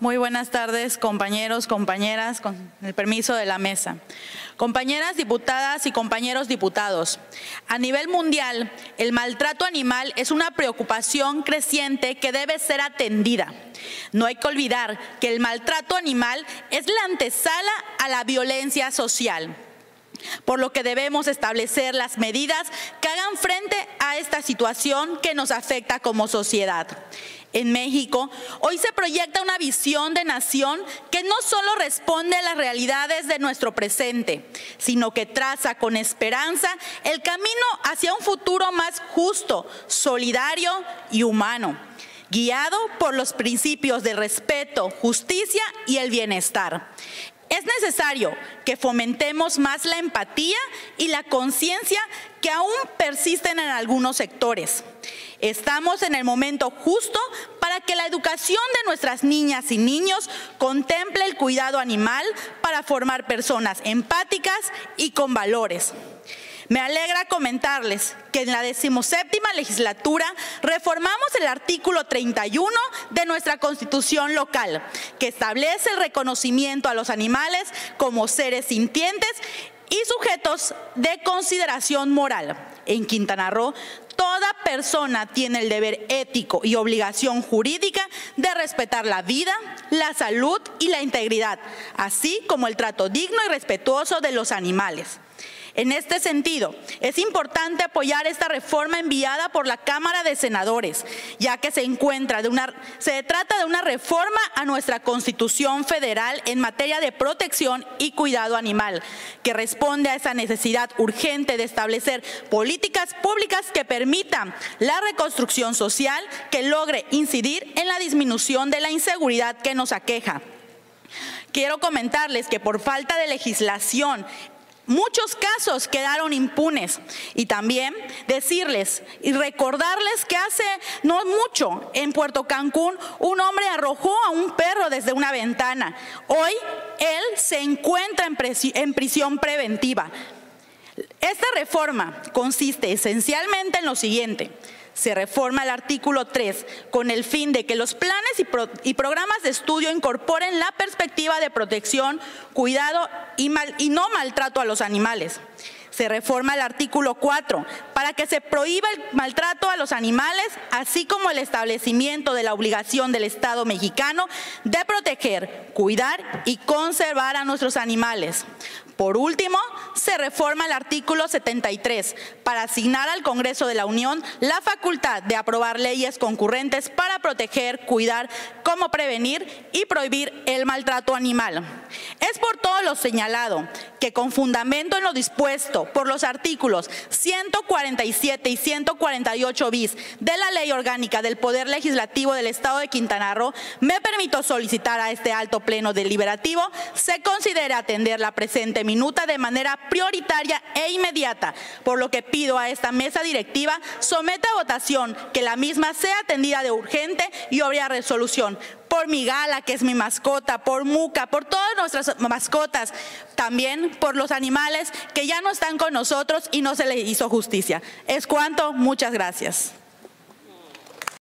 Muy buenas tardes, compañeros, compañeras, con el permiso de la mesa. Compañeras diputadas y compañeros diputados, a nivel mundial, el maltrato animal es una preocupación creciente que debe ser atendida. No hay que olvidar que el maltrato animal es la antesala a la violencia social, por lo que debemos establecer las medidas que hagan frente a esta situación que nos afecta como sociedad. En México, hoy se proyecta una visión de nación que no solo responde a las realidades de nuestro presente, sino que traza con esperanza el camino hacia un futuro más justo, solidario y humano, guiado por los principios de respeto, justicia y el bienestar. Es necesario que fomentemos más la empatía y la conciencia que aún persisten en algunos sectores. Estamos en el momento justo para que la educación de nuestras niñas y niños contemple el cuidado animal para formar personas empáticas y con valores. Me alegra comentarles que en la 17ª legislatura reformamos el artículo 31 de nuestra Constitución local, que establece el reconocimiento a los animales como seres sintientes y sujetos de consideración moral. En Quintana Roo, toda persona tiene el deber ético y obligación jurídica de respetar la vida, la salud y la integridad, así como el trato digno y respetuoso de los animales. En este sentido, es importante apoyar esta reforma enviada por la Cámara de Senadores, ya que se trata de una reforma a nuestra Constitución Federal en materia de protección y cuidado animal, que responde a esa necesidad urgente de establecer políticas públicas que permitan la reconstrucción social, que logre incidir en la disminución de la inseguridad que nos aqueja. Quiero comentarles que por falta de legislación, muchos casos quedaron impunes, y también decirles y recordarles que hace no mucho en Puerto Cancún un hombre arrojó a un perro desde una ventana. Hoy él se encuentra en prisión preventiva. Esta reforma consiste esencialmente en lo siguiente. Se reforma el artículo 3 con el fin de que los planes y programas de estudio incorporen la perspectiva de protección, cuidado y no maltrato a los animales. Se reforma el artículo 4 para que se prohíba el maltrato a los animales, así como el establecimiento de la obligación del Estado mexicano de proteger, cuidar y conservar a nuestros animales. Por último, se reforma el artículo 73 para asignar al Congreso de la Unión la facultad de aprobar leyes concurrentes para proteger, cuidar, como prevenir y prohibir el maltrato animal. Es por todo lo señalado que, con fundamento en lo dispuesto por los artículos 147 y 148 bis de la Ley Orgánica del Poder Legislativo del Estado de Quintana Roo, me permito solicitar a este alto pleno deliberativo se considere atender la presente minuta de manera prioritaria e inmediata, por lo que pido a esta mesa directiva someta a votación que la misma sea atendida de urgente y obvia resolución. Por mi Gala, que es mi mascota, por Muca, por todas nuestras mascotas, también por los animales que ya no están con nosotros y no se les hizo justicia. Es cuanto, muchas gracias.